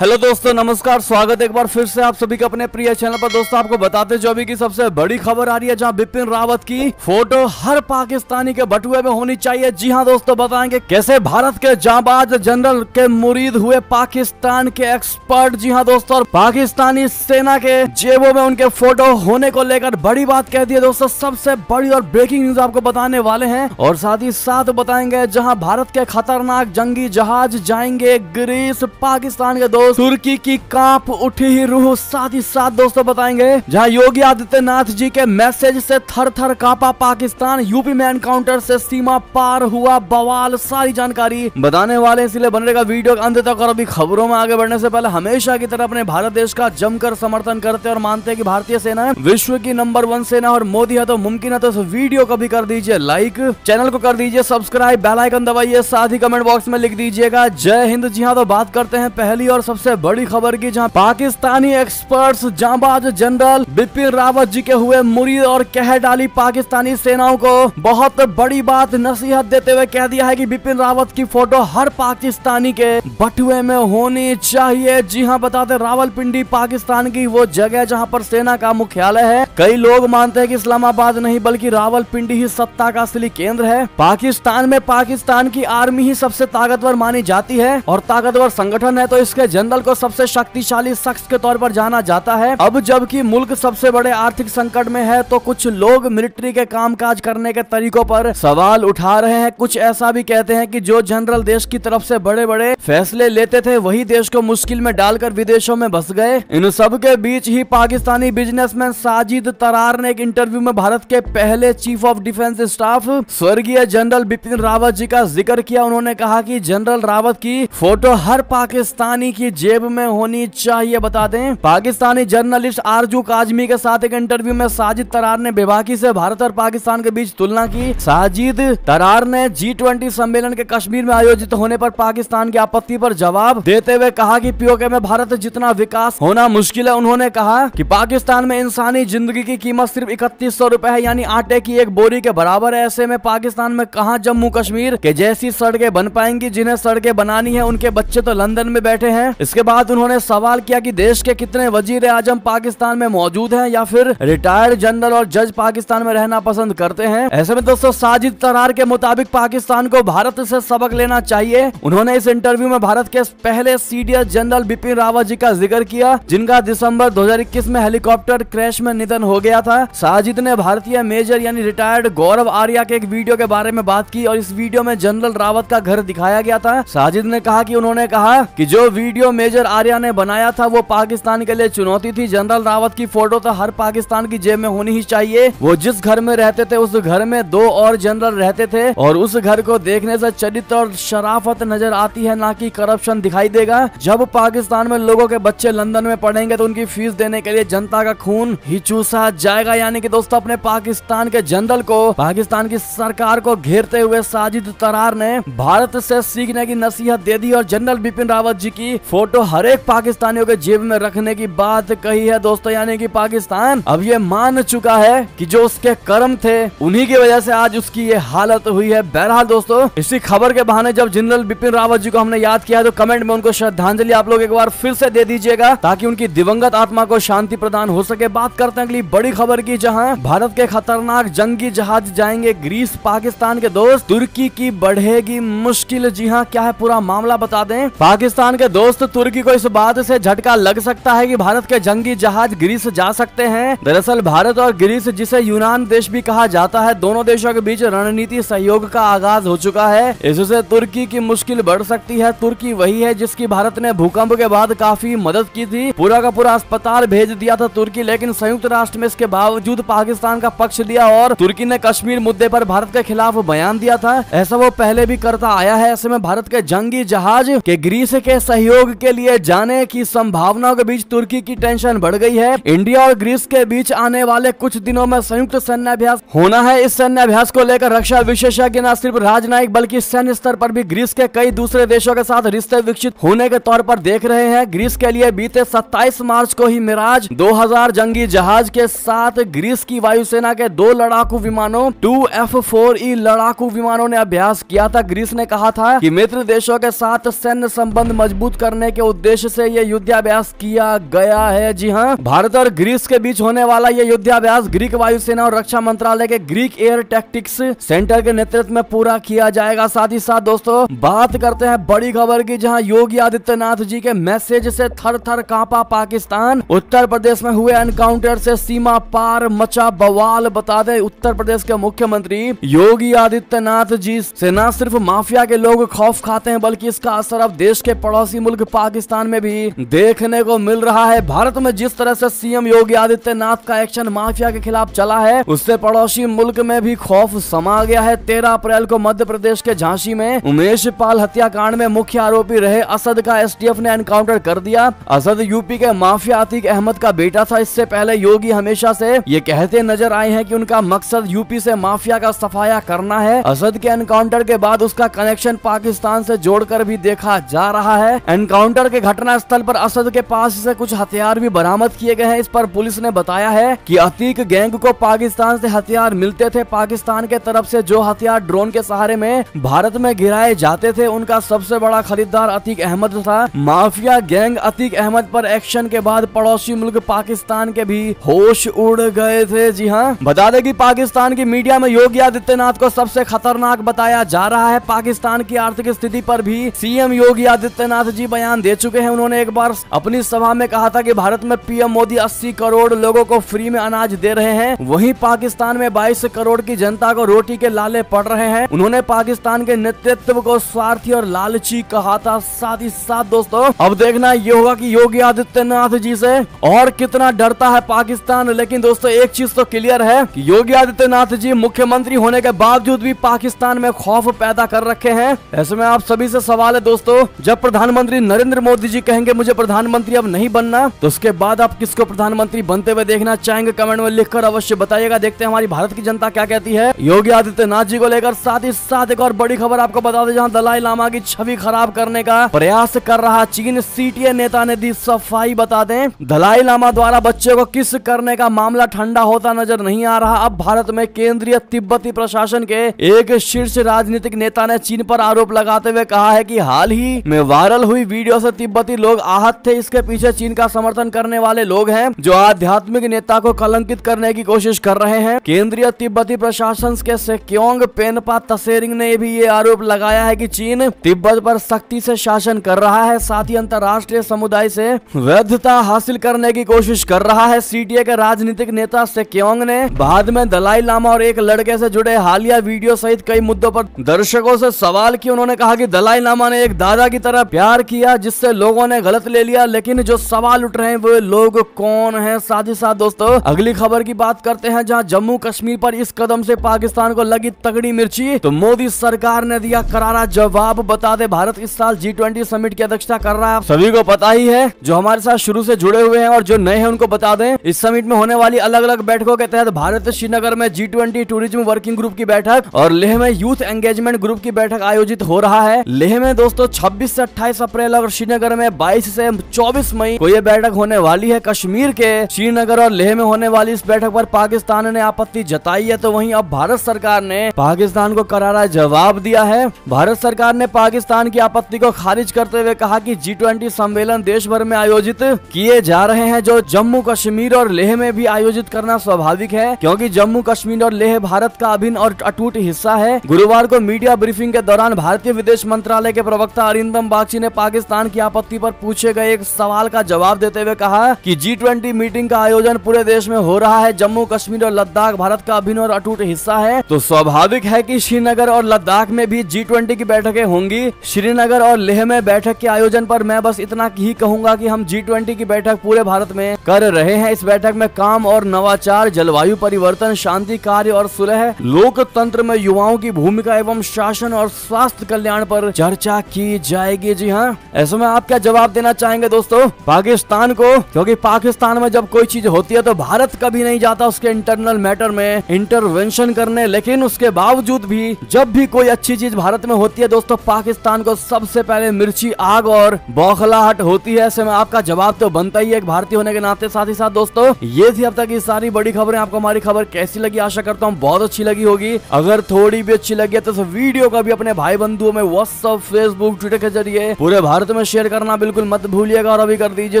Hello दोस्तों नमस्कार, स्वागत है एक बार फिर से आप सभी का अपने प्रिय चैनल पर। दोस्तों आपको बताते जो अभी की सबसे बड़ी खबर आ रही है, जहां बिपिन रावत की फोटो हर पाकिस्तानी के बटुए में होनी चाहिए। जी हां दोस्तों, बताएंगे कैसे भारत के जांबाज जनरल के मुरीद हुए पाकिस्तान के एक्सपर्ट। जी हां दोस्तों, और पाकिस्तानी सेना के जेबों में उनके फोटो होने को लेकर बड़ी बात कह दी है। दोस्तों सबसे बड़ी और ब्रेकिंग न्यूज आपको बताने वाले है, और साथ ही साथ बताएंगे जहाँ भारत के खतरनाक जंगी जहाज जाएंगे ग्रीस, पाकिस्तान के तुर्की की कांप उठी ही रूह। साथ ही साथ दोस्तों बताएंगे जहां योगी आदित्यनाथ जी के मैसेज से थर थर कांपा पाकिस्तान, यूपी में एनकाउंटर से सीमा पार हुआ बवाल। सारी जानकारी बताने वाले, इसलिए बने रहेगा वीडियो अंत तक। और अभी खबरों में आगे बढ़ने से पहले हमेशा की तरह अपने भारत देश का जमकर समर्थन करते और मानते हैं कि भारतीय सेना विश्व की नंबर 1 सेना और मोदी है तो मुमकिन है तो इस वीडियो को भी कर दीजिए लाइक, चैनल को कर दीजिए सब्सक्राइब, बेल आइकन दबाइए, साथ ही कमेंट बॉक्स में लिख दीजिएगा जय हिंद। जी हाँ, तो बात करते हैं पहली और सबसे बड़ी खबर की, जहां पाकिस्तानी एक्सपर्ट्स जांबाज जनरल बिपिन रावत जी के हुए मुरीद और कह डाली पाकिस्तानी सेनाओं को बहुत बड़ी बात। नसीहत देते हुए कह दिया है कि बिपिन रावत की फोटो हर पाकिस्तानी के बटुए में होनी चाहिए। जी हां, बताते रावलपिंडी पाकिस्तान की वो जगह जहां पर सेना का मुख्यालय है। कई लोग मानते हैं कि इस्लामाबाद नहीं बल्कि रावलपिंडी ही सत्ता का असली केंद्र है। पाकिस्तान में पाकिस्तान की आर्मी ही सबसे ताकतवर मानी जाती है और ताकतवर संगठन है, तो इसके जनरल को सबसे शक्तिशाली शख्स के तौर पर जाना जाता है। अब जबकि मुल्क सबसे बड़े आर्थिक संकट में है तो कुछ लोग मिलिट्री के कामकाज करने के तरीकों पर सवाल उठा रहे हैं। कुछ ऐसा भी कहते हैं कि जो जनरल देश की तरफ से बड़े बड़े फैसले लेते थे वही देश को मुश्किल में डालकर विदेशों में बस गए। इन सब के बीच ही पाकिस्तानी बिजनेसमैन साजिद तरार ने एक इंटरव्यू में भारत के पहले चीफ ऑफ डिफेंस स्टाफ स्वर्गीय जनरल बिपिन रावत जी का जिक्र किया। उन्होंने कहा कि जनरल रावत की फोटो हर पाकिस्तानी की जेब में होनी चाहिए। बता दें पाकिस्तानी जर्नलिस्ट आरजू काजमी के साथ एक इंटरव्यू में साजिद तरार ने बेबाकी से भारत और पाकिस्तान के बीच तुलना की। साजिद तरार ने G20 सम्मेलन के कश्मीर में आयोजित होने पर पाकिस्तान की आपत्ति पर जवाब देते हुए कहा कि पीओके में भारत जितना विकास होना मुश्किल है। उन्होंने कहा कि पाकिस्तान में इंसानी जिंदगी की कीमत सिर्फ 3100 रुपए है, यानी आटे की एक बोरी के बराबर है। ऐसे में पाकिस्तान में कहाँ जम्मू कश्मीर के जैसी सड़कें बन पाएंगी। जिन्हें सड़कें बनानी है उनके बच्चे तो लंदन में बैठे हैं। इसके बाद उन्होंने सवाल किया कि देश के कितने वजीर आजम पाकिस्तान में मौजूद हैं या फिर रिटायर्ड जनरल और जज पाकिस्तान में रहना पसंद करते हैं। ऐसे में दोस्तों साजिद तरार के मुताबिक पाकिस्तान को भारत से सबक लेना चाहिए। उन्होंने इस इंटरव्यू में भारत के पहले सीडीएस जनरल बिपिन रावत जी का जिक्र किया, जिनका दिसंबर 2021 में हेलीकॉप्टर क्रैश में निधन हो गया था। साजिद ने भारतीय मेजर यानी रिटायर्ड गौरव आर्या के एक वीडियो के बारे में बात की और इस वीडियो में जनरल रावत का घर दिखाया गया था। साजिद ने कहा कि उन्होंने कहा कि जो वीडियो मेजर आर्या ने बनाया था वो पाकिस्तान के लिए चुनौती थी। जनरल रावत की फोटो तो हर पाकिस्तान की जेब में होनी ही चाहिए। वो जिस घर में रहते थे उस घर में 2 और जनरल रहते थे और उस घर को देखने से चरित्र और शराफत नजर आती है, ना कि करप्शन दिखाई देगा। जब पाकिस्तान में लोगों के बच्चे लंदन में पढ़ेंगे तो उनकी फीस देने के लिए जनता का खून ही चूसा जाएगा। यानी कि दोस्तों अपने पाकिस्तान के जनरल को, पाकिस्तान की सरकार को घेरते हुए साजिद तरार ने भारत से सीखने की नसीहत दे दी और जनरल बिपिन रावत जी की फोटो हर एक पाकिस्तानियों के जेब में रखने की बात कही है। दोस्तों यानी कि पाकिस्तान अब ये मान चुका है कि जो उसके कर्म थे उन्हीं की वजह से आज उसकी ये हालत हुई है। बहरहाल दोस्तों, इसी खबर के बहाने जब जनरल बिपिन रावत जी को हमने याद किया तो कमेंट में उनको श्रद्धांजलि आप लोग एक बार फिर से दे दीजिएगा ताकि उनकी दिवंगत आत्मा को शांति प्रदान हो सके। बात करते हैं अगली बड़ी खबर की, जहाँ भारत के खतरनाक जंगी जहाज जाएंगे ग्रीस, पाकिस्तान के दोस्त तुर्की की बढ़ेगी मुश्किल। जी हाँ, क्या है पूरा मामला, बता दें पाकिस्तान के दोस्त तुर्की को इस बात से झटका लग सकता है कि भारत के जंगी जहाज ग्रीस जा सकते हैं। दरअसल भारत और ग्रीस, जिसे यूनान देश भी कहा जाता है, दोनों देशों के बीच रणनीति सहयोग का आगाज हो चुका है। इससे तुर्की की मुश्किल बढ़ सकती है। तुर्की वही है जिसकी भारत ने भूकंप के बाद काफी मदद की थी, पूरा का पूरा अस्पताल भेज दिया था तुर्की, लेकिन संयुक्त राष्ट्र में इसके बावजूद पाकिस्तान का पक्ष लिया और तुर्की ने कश्मीर मुद्दे पर भारत के खिलाफ बयान दिया था। ऐसा वो पहले भी करता आया है। ऐसे में भारत के जंगी जहाज के ग्रीस के सहयोग के लिए जाने की संभावनाओं के बीच तुर्की की टेंशन बढ़ गई है। इंडिया और ग्रीस के बीच आने वाले कुछ दिनों में संयुक्त सैन्याभ्यास होना है। इस सैन्याभ्यास को लेकर रक्षा विशेषज्ञ न सिर्फ राजनयिक बल्कि सैन्य स्तर पर भी ग्रीस के कई दूसरे देशों के साथ रिश्ते विकसित होने के तौर पर देख रहे हैं। ग्रीस के लिए बीते 27 मार्च को ही मिराज 2000 जंगी जहाज के साथ ग्रीस की वायुसेना के 2 लड़ाकू विमानों TF-4E लड़ाकू विमानों ने अभ्यास किया था। ग्रीस ने कहा था कि मित्र देशों के साथ सैन्य संबंध मजबूत करने करने के उद्देश्य से ये युद्धाभ्यास किया गया है। जी हाँ, भारत और ग्रीस के बीच होने वाला ये युद्धाभ्यास ग्रीक वायुसेना और रक्षा मंत्रालय के ग्रीक एयर टैक्टिक्स सेंटर के नेतृत्व में पूरा किया जाएगा। साथ ही साथ दोस्तों बात करते हैं बड़ी खबर की, जहां योगी आदित्यनाथ जी के मैसेज से थर थर कांपा पाकिस्तान। उत्तर प्रदेश में हुए एनकाउंटर से सीमा पार मचा बवाल। बता दें उत्तर प्रदेश के मुख्यमंत्री योगी आदित्यनाथ जी से न सिर्फ माफिया के लोग खौफ खाते हैं, बल्कि इसका असर अब देश के पड़ोसी मुल्क पाकिस्तान में भी देखने को मिल रहा है। भारत में जिस तरह से सीएम योगी आदित्यनाथ का एक्शन माफिया के खिलाफ चला है, उससे पड़ोसी मुल्क में भी खौफ समा गया है। 13 अप्रैल को मध्य प्रदेश के झांसी में उमेश पाल हत्याकांड में मुख्य आरोपी रहे असद का एसटीएफ ने एनकाउंटर कर दिया। असद यूपी के माफिया अतीक अहमद का बेटा था। इससे पहले योगी हमेशा से ये कहते नजर आए हैं कि उनका मकसद यूपी से माफिया का सफाया करना है। असद के एनकाउंटर के बाद उसका कनेक्शन पाकिस्तान से जोड़कर भी देखा जा रहा है। एनकाउंटर के घटना स्थल पर असद के पास से कुछ हथियार भी बरामद किए गए हैं। इस पर पुलिस ने बताया है कि अतीक गैंग को पाकिस्तान से हथियार मिलते थे। पाकिस्तान के तरफ से जो हथियार ड्रोन के सहारे में भारत में गिराए जाते थे, उनका सबसे बड़ा खरीदार अतीक अहमद था। माफिया गैंग अतीक अहमद पर एक्शन के बाद पड़ोसी मुल्क पाकिस्तान के भी होश उड़ गए थे। जी हाँ, बता दें कि पाकिस्तान की मीडिया में योगी आदित्यनाथ को सबसे खतरनाक बताया जा रहा है। पाकिस्तान की आर्थिक स्थिति पर भी सीएम योगी आदित्यनाथ जी बयान दे चुके हैं। उन्होंने एक बार अपनी सभा में कहा था कि भारत में पीएम मोदी 80 करोड़ लोगों को फ्री में अनाज दे रहे हैं, वहीं पाकिस्तान में 22 करोड़ की जनता को रोटी के लाले पड़ रहे हैं। उन्होंने पाकिस्तान के नेतृत्व को स्वार्थी और लालची कहा था। साथ ही साथ दोस्तों अब देखना ये होगा कि योगी आदित्यनाथ जी से और कितना डरता है पाकिस्तान। लेकिन दोस्तों एक चीज तो क्लियर है कि योगी आदित्यनाथ जी मुख्यमंत्री होने के बावजूद भी पाकिस्तान में खौफ पैदा कर रखे हैं। ऐसे में आप सभी से सवाल है दोस्तों, जब प्रधानमंत्री नरेंद्र मोदी जी कहेंगे मुझे प्रधानमंत्री अब नहीं बनना, तो उसके बाद आप किसको प्रधानमंत्री बनते हुए देखना चाहेंगे? कमेंट में लिखकर अवश्य बताइएगा। देखते हैं हमारी भारत की जनता क्या कहती है योगी आदित्यनाथ जी को लेकर। साथ ही साथ एक और बड़ी खबर आपको बता दें, जहां दलाई लामा की छवि खराब करने का प्रयास कर रहा चीन। सीटीए नेता ने दी सफाई। बता दें दलाई लामा द्वारा बच्चे को किस करने का मामला ठंडा होता नजर नहीं आ रहा। अब भारत में केंद्रीय तिब्बती प्रशासन के एक शीर्ष राजनीतिक नेता ने चीन पर आरोप लगाते हुए कहा है कि हाल ही में वायरल हुई वीडियो से तिब्बती लोग आहत थे। इसके पीछे चीन का समर्थन करने वाले लोग हैं जो आध्यात्मिक नेता को कलंकित करने की कोशिश कर रहे हैं। केंद्रीय तिब्बती प्रशासन के सेक्योंग पेनपा तसेरिंग ने भी ये आरोप लगाया है कि चीन तिब्बत पर सख्ती से शासन कर रहा है, साथ ही अंतर्राष्ट्रीय समुदाय से वैधता हासिल करने की कोशिश कर रहा है। सीटीए के राजनीतिक नेता सेक्योंग ने बाद में दलाई लामा और एक लड़के से जुड़े हालिया वीडियो सहित कई मुद्दों पर दर्शकों से सवाल किए। उन्होंने कहा कि दलाई लामा ने एक दादा की तरह प्यार किया, जिससे लोगों ने गलत ले लिया, लेकिन जो सवाल उठ रहे हैं वो लोग कौन है। साथ ही साथ दोस्तों अगली खबर की बात करते हैं, जहाँ जम्मू कश्मीर पर इस कदम से पाकिस्तान को लगी तगड़ी मिर्ची तो मोदी सरकार ने दिया करारा जवाब। बता दे भारत इस साल G20 समिट की अध्यक्षता कर रहा है। सभी को पता ही है जो हमारे साथ शुरू से जुड़े हुए हैं और जो नए हैं उनको बता दें। इस समिट में होने वाली अलग अलग बैठकों के तहत भारत श्रीनगर में G20 टूरिज्म वर्किंग ग्रुप की बैठक और लेह में यूथ एंगेजमेंट ग्रुप की बैठक आयोजित हो रहा है। लेह में दोस्तों 26 से 28 अप्रैल और श्रीनगर में 22 से 24 मई को ये बैठक होने वाली है। कश्मीर के श्रीनगर और लेह में होने वाली इस बैठक पर पाकिस्तान ने आपत्ति जताई है, तो वहीं अब भारत सरकार ने पाकिस्तान को करारा जवाब दिया है। भारत सरकार ने पाकिस्तान की आपत्ति को खारिज करते हुए कहा कि G20 सम्मेलन देश भर में आयोजित किए जा रहे हैं, जो जम्मू कश्मीर और लेह में भी आयोजित करना स्वाभाविक है, क्योंकि जम्मू कश्मीर और लेह भारत का अभिन्न और अटूट हिस्सा है। गुरुवार को मीडिया ब्रीफिंग के दौरान भारतीय विदेश मंत्रालय के प्रवक्ता अरिंदम बागची ने पाकिस्तान की आपत्ति पर पूछे गए एक सवाल का जवाब देते हुए कहा कि G20 मीटिंग का आयोजन पूरे देश में हो रहा है। जम्मू कश्मीर और लद्दाख भारत का अभिन्न और अटूट हिस्सा है, तो स्वाभाविक है कि श्रीनगर और लद्दाख में भी G20 की बैठकें होंगी। श्रीनगर और लेह में बैठक के आयोजन पर मैं बस इतना ही कहूंगा कि हम G20 की बैठक पूरे भारत में कर रहे हैं। इस बैठक में काम और नवाचार, जलवायु परिवर्तन, शांति कार्य और सुलह, लोकतंत्र में युवाओं की भूमिका एवं शासन और स्वास्थ्य कल्याण पर चर्चा की जाएगी। जी हाँ, ऐसे में आप क्या जवाब देना चाहेंगे दोस्तों पाकिस्तान को? क्योंकि पाकिस्तान में जब कोई चीज होती है तो भारत कभी नहीं जाता उसके इंटरनल मैटर में इंटरवेंशन करने, लेकिन उसके बावजूद भी जब भी कोई अच्छी चीज भारत में होती है दोस्तों पाकिस्तान को सबसे पहले मिर्ची, आग और बौखलाहट होती है। ऐसे में आपका जवाब तो बनता ही है एक भारतीय होने के नाते। साथ ही साथ दोस्तों ये थी अब तक की सारी बड़ी खबरें। आपको हमारी खबर कैसी लगी? आशा करता हूँ बहुत अच्छी लगी होगी। अगर थोड़ी भी अच्छी लगी है तो वीडियो का भी अपने भाई बंधुओं में व्हाट्सएप, फेसबुक, ट्विटर के जरिए पूरे भारत में शेयर करना बिल्कुल मत भूलिएगा और अभी कर दीजिए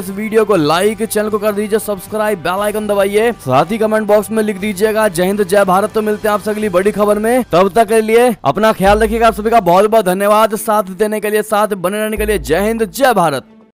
इस वीडियो को लाइक, चैनल को कर दीजिए सब्सक्राइब, बेल आइकन दबाइए, साथ ही कमेंट बॉक्स में लिख दीजिएगा जय हिंद जय भारत। तो मिलते हैं आपसे अगली बड़ी खबर में, तब तक के लिए अपना ख्याल रखिएगा। आप सभी का बहुत बहुत धन्यवाद साथ देने के लिए, साथ बने रहने के लिए। जय हिंद जय भारत।